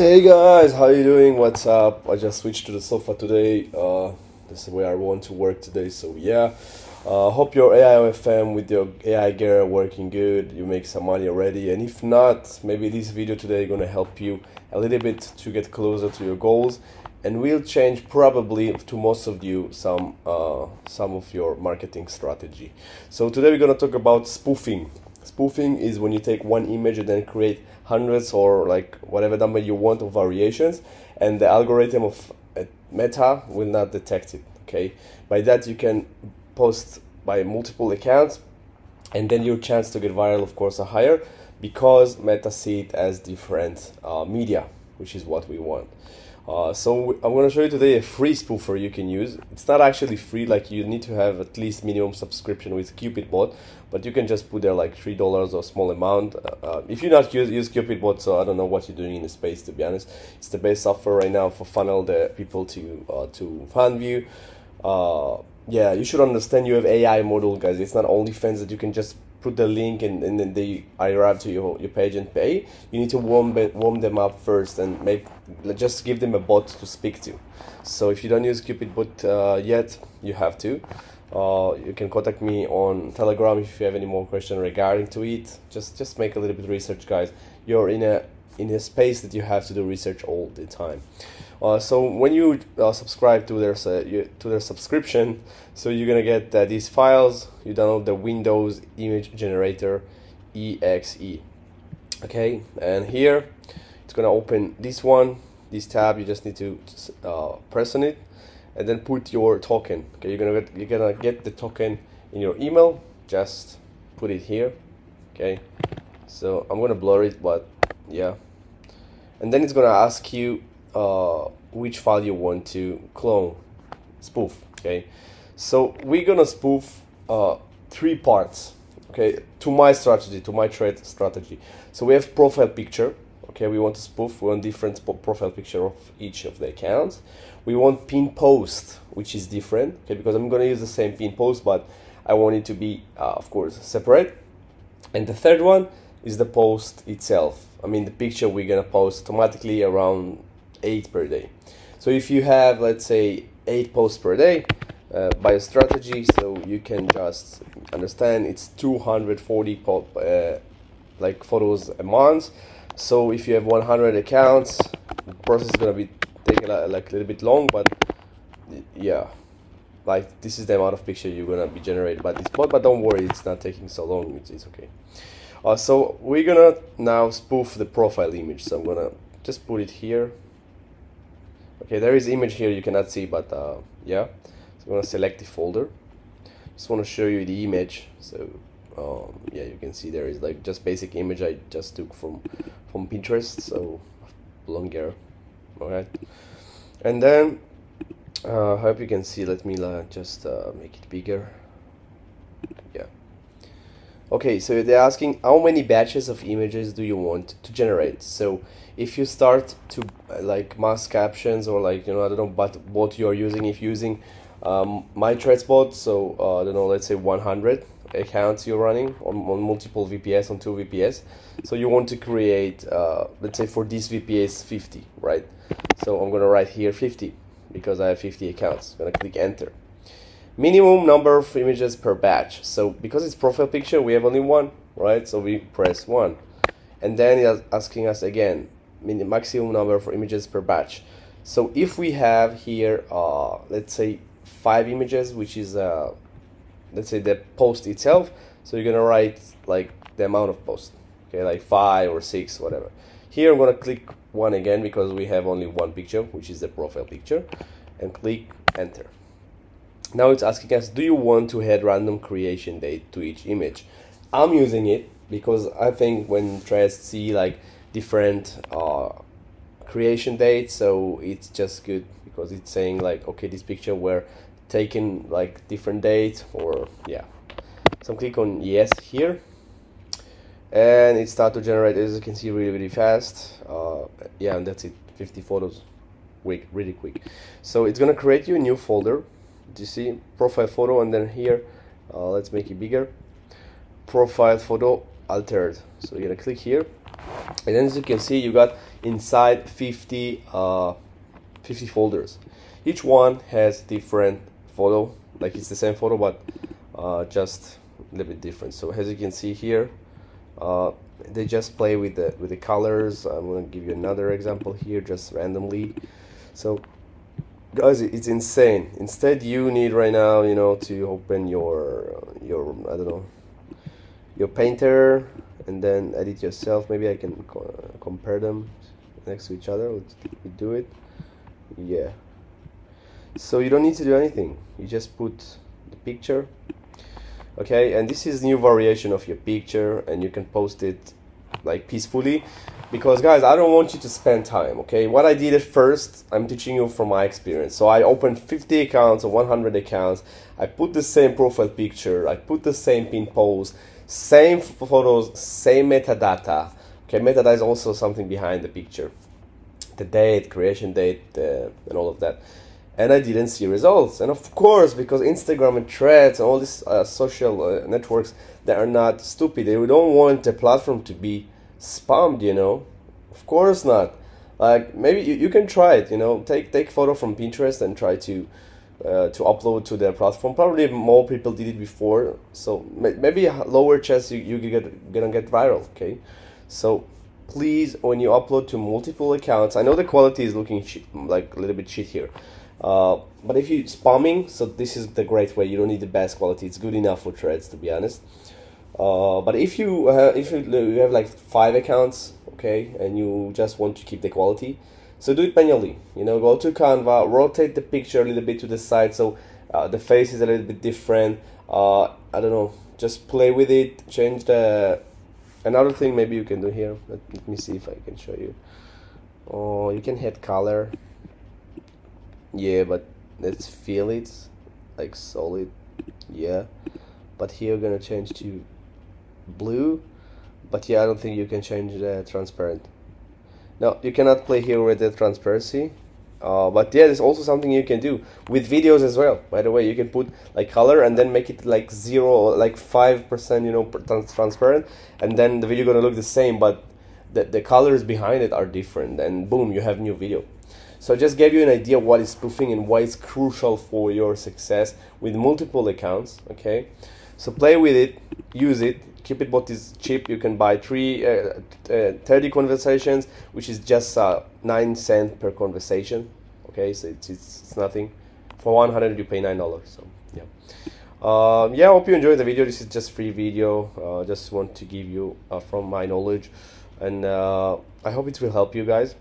Hey guys, how you doing? What's up? I just switched to the sofa today. This is the way I want to work today, so yeah. Hope your AIFM with your AI gear working good, you make some money already, and if not, maybe this video today gonna help you a little bit to get closer to your goals, and will change probably to most of you some of your marketing strategy. So today we're gonna talk about spoofing. Spoofing is when you take one image and then create hundreds or like whatever number you want of variations, and the algorithm of Meta will not detect it, okay? By that you can post by multiple accounts, and then your chance to get viral of course are higher because Meta see it as different media, which is what we want. So I'm going to show you today a free spoofer you can use. It's not actually free, like you need to have at least minimum subscription with CupidBot, but you can just put there like $3 or small amount. If you're not use CupidBot, so I don't know what you're doing in the space, to be honest. It's the best software right now for funnel the people to Fanvue. Yeah, you should understand you have AI model, guys. It's not OnlyFans that you can just put the link and then they arrive to your page and pay. You need to warm them up first and just give them a bot to speak to. So if you don't use CupidBot yet, you have to. You can contact me on Telegram if you have any more question regarding to it. Just make a little bit of research, guys. You're in a space that you have to do research all the time. So when you subscribe to their subscription, so you're gonna get these files. You download the Windows image generator exe, okay, and here it's gonna open this tab. You just need to press on it and then put your token, okay? You're gonna get the token in your email. Just put it here, okay? So I'm gonna blur it, but yeah, and then it's gonna ask you which file you want to spoof, okay? So we're gonna spoof three parts, okay, to my trade strategy. So we have profile picture, okay, we want to spoof, we want different profile picture of each of the accounts. We want pin post, which is different, okay, because I'm gonna use the same pin post, but I want it to be of course separate. And the third one is the post itself. I mean, the picture we're gonna post automatically around 8 per day. So if you have, let's say, 8 posts per day by a strategy, so you can just understand it's 240 like photos a month. So if you have 100 accounts, the process is gonna be taking like a little bit long, but yeah, like this is the amount of picture you're gonna be generated by this bot. But don't worry, it's not taking so long. It's okay. So we're gonna now spoof the profile image. So I'm gonna just put it here. Okay, there is image here you cannot see, but yeah. So I'm gonna select the folder. Just wanna show you the image. So yeah, you can see there is like just basic image I just took from Pinterest. So long hair, all right. And then hope you can see. Let me just make it bigger. Yeah. Okay, so they're asking how many batches of images do you want to generate. So if you start to like mass captions or like, you know, I don't know what you're using, if you're using my Threads bot, so I don't know, let's say 100 accounts you're running on multiple VPS, on 2 VPS, so you want to create let's say for this VPS 50, right? So I'm gonna write here 50 because I have 50 accounts. I'm gonna click enter. Minimum number of images per batch. So because it's profile picture, we have only one, right? So we press 1, and then it's asking us again maximum number of images per batch. So if we have here let's say 5 images, which is let's say the post itself, so you're gonna write like the amount of posts, okay, like 5 or 6, whatever. Here I'm gonna click 1 again because we have only one picture, which is the profile picture, and click enter. Now it's asking us, do you want to add random creation date to each image? I'm using it because I think when Threads see like different creation dates, so it's just good because it's saying like, okay, this picture were taken like different dates, or yeah. So click on yes here, and it starts to generate, as you can see, really, really fast. Yeah, and that's it, 50 photos, quick, really quick. So it's gonna create you a new folder. You see profile photo, and then here let's make it bigger, profile photo altered. So you're gonna click here, And then as you can see, you got inside 50 folders. Each one has different photo, like it's the same photo but just a little bit different. So as you can see here, they just play with the colors. I'm gonna give you another example here just randomly. So guys, it's insane. Instead you need right now, you know, to open your I don't know, your Painter, and then edit yourself. Maybe I can compare them next to each other. Let's do it. Yeah, so you don't need to do anything, you just put the picture. Okay, and this is new variation of your picture, and you can post it like peacefully, because guys, I don't want you to spend time. Okay, what I did at first, I'm teaching you from my experience. So I opened 50 accounts or 100 accounts, I put the same profile picture, I put the same pin post, same photos, same metadata. Okay, metadata is also something behind the picture, the date, creation date, and all of that. And I didn't see results. And of course, because Instagram and Threads and all these social networks, they are not stupid. They don't want the platform to be spammed, you know. Of course not. Like, maybe you can try it, you know. Take photo from Pinterest and try to upload to their platform. Probably more people did it before, so maybe lower chance you gonna get viral. Okay, so please, when you upload to multiple accounts, I know the quality is looking like a little bit shit here. But if you're spamming, so this is the great way. You don't need the best quality, it's good enough for Threads, to be honest. But if you have like 5 accounts, okay, and you just want to keep the quality, so do it manually, you know. Go to Canva, rotate the picture a little bit to the side, so the face is a little bit different. I don't know, just play with it, change the... Another thing maybe you can do here, let me see if I can show you. Oh, you can hit color. Yeah, but let's feel it, like solid. Yeah, but here we're gonna change to blue. But yeah, I don't think you can change the transparent. No, you cannot play here with the transparency. But yeah, there's also something you can do with videos as well. By the way, you can put like color and then make it like 0 or like 5%, you know, transparent, and then the video gonna look the same, but the colors behind it are different, and boom, you have new video. So I just gave you an idea what is spoofing and why it's crucial for your success with multiple accounts. Okay, so play with it, use it. CupidBot is cheap. You can buy 30 conversations, which is just 9 cents per conversation. Okay, so it's nothing. For 100 you pay $9. So yeah, yeah. I hope you enjoyed the video. This is just free video. Just want to give you from my knowledge, and I hope it will help you guys.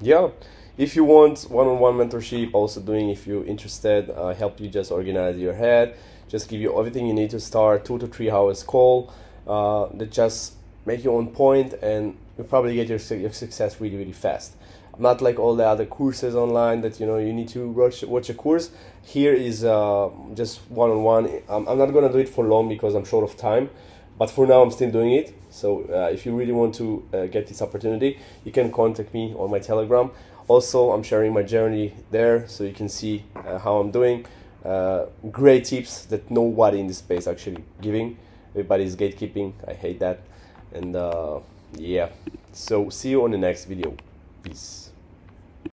Yeah, if you want one-on-one mentorship, also doing, if you're interested, help you just organize your head, just give you everything you need to start. 2 to 3 hours call that just make you on point, and you probably get your success really, really fast. Not like all the other courses online that, you know, you need to watch a course. Here is just one-on-one. I'm not gonna do it for long because I'm short of time, but for now I'm still doing it. So if you really want to get this opportunity, you can contact me on my Telegram. Also, I'm sharing my journey there, so you can see how I'm doing. Great tips that nobody in this space actually giving. Everybody's gatekeeping. I hate that. And yeah, so see you on the next video. Peace.